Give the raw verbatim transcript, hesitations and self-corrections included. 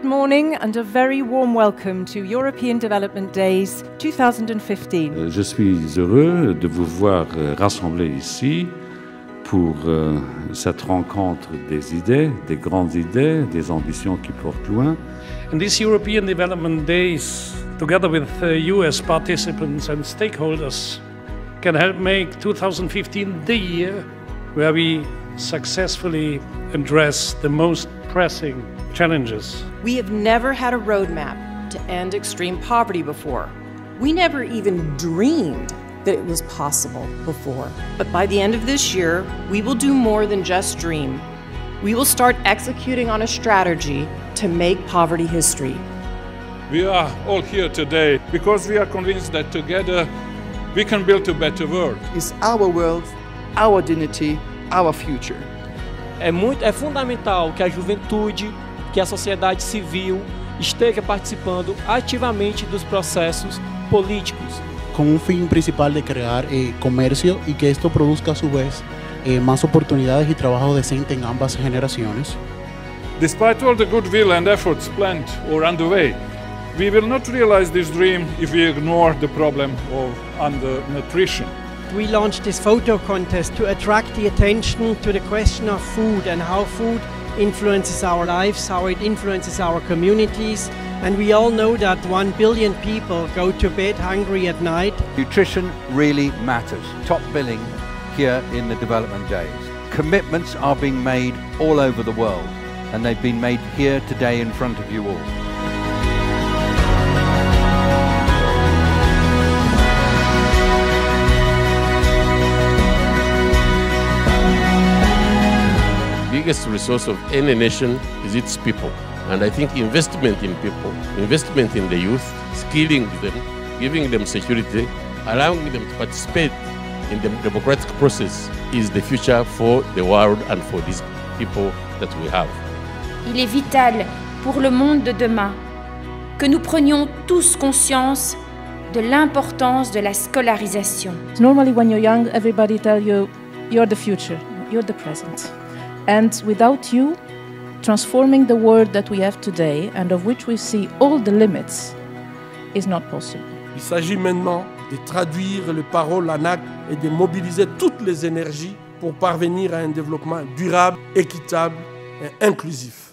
Good morning and a very warm welcome to European Development Days twenty fifteen. Je suis heureux de vous voir rassemblés ici pour euh, cette rencontre des idées, des grandes idées, des ambitions qui portent loin. And these European Development Days, together with uh, you as participants and stakeholders, can help make two thousand fifteen the year where we successfully address the most pressing challenges. We have never had a roadmap to end extreme poverty before. We never even dreamed that it was possible before. But by the end of this year, we will do more than just dream. We will start executing on a strategy to make poverty history. We are all here today because we are convinced that together we can build a better world. It's our world, our dignity, our future. É muito, é fundamental que a juventude, que a sociedade civil esteja participando ativamente dos processos políticos. Con un fin principal de crear eh, comercio y que esto produzca a su vez eh, más oportunidades y trabajo decente en ambas generaciones. Despite all the goodwill and efforts planned or underway, we will not realize this dream if we ignore the problem of undernutrition. We launched this photo contest to attract the attention to the question of food and how food influences our lives, how it influences our communities. And we all know that one billion people go to bed hungry at night. Nutrition really matters. Top billing here in the Development Days. Commitments are being made all over the world, and they've been made here today in front of you all. The biggest resource of any nation is its people, and I think investment in people, investment in the youth, skilling them, giving them security, allowing them to participate in the democratic process is the future for the world and for these people that we have. Il est vital pour le monde de demain que nous prenions tous conscience de l'importance de la scolarisation. Normally when you're young, everybody tells you, you're the future, you're the present. And without you, transforming the world that we have today and of which we see all the limits is not possible. Il s'agit maintenant de traduire les paroles en actes et de mobiliser toutes les énergies pour parvenir à un développement durable, équitable et inclusif.